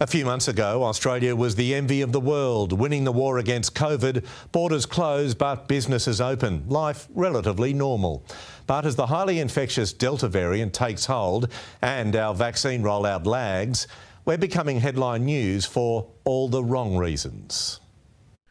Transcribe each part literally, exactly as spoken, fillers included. A few months ago, Australia was the envy of the world, winning the war against COVID, borders closed but businesses open, life relatively normal. But as the highly infectious Delta variant takes hold and our vaccine rollout lags, we're becoming headline news for all the wrong reasons.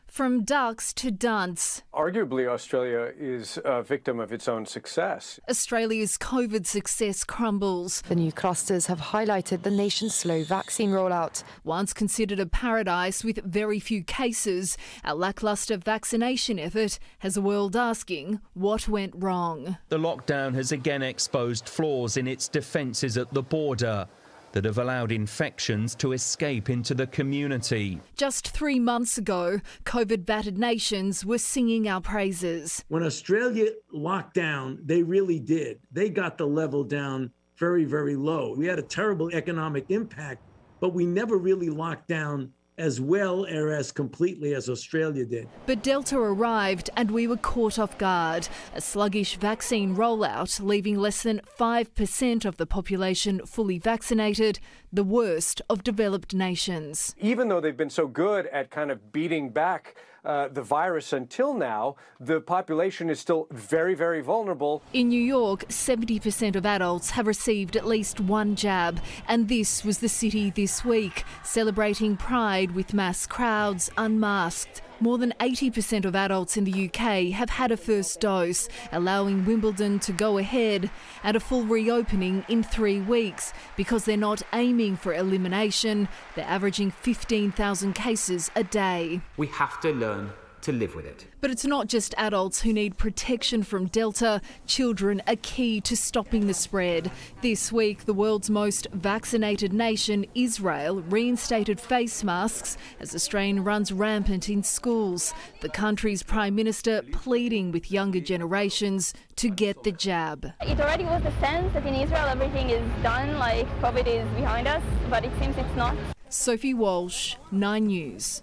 From ducks to dunce. Arguably, Australia is a victim of its own success. Australia's COVID success crumbles. The new clusters have highlighted the nation's slow vaccine rollout. Once considered a paradise with very few cases, our lacklustre vaccination effort has the world asking what went wrong. The lockdown has again exposed flaws in its defences at the border that have allowed infections to escape into the community. Just three months ago, COVID-battered nations were singing our praises. When Australia locked down, they really did. They got the level down very, very low. We had a terrible economic impact, but we never really locked down as well or as completely as Australia did. But Delta arrived and we were caught off guard. A sluggish vaccine rollout, leaving less than five percent of the population fully vaccinated, the worst of developed nations. Even though they've been so good at kind of beating back Uh, the virus until now, the population is still very, very vulnerable. In New York, seventy percent of adults have received at least one jab, and this was the city this week, celebrating Pride with mass crowds unmasked. More than eighty percent of adults in the U K have had a first dose, allowing Wimbledon to go ahead, and a full reopening in three weeks. Because they're not aiming for elimination, they're averaging fifteen thousand cases a day. We have to learn to live with it. But it's not just adults who need protection from Delta. Children are key to stopping the spread. This week, the world's most vaccinated nation, Israel, reinstated face masks as the strain runs rampant in schools. The country's Prime Minister pleading with younger generations to get the jab. It already was the sense that in Israel everything is done, like COVID is behind us, but it seems it's not. Sophie Walsh, nine news.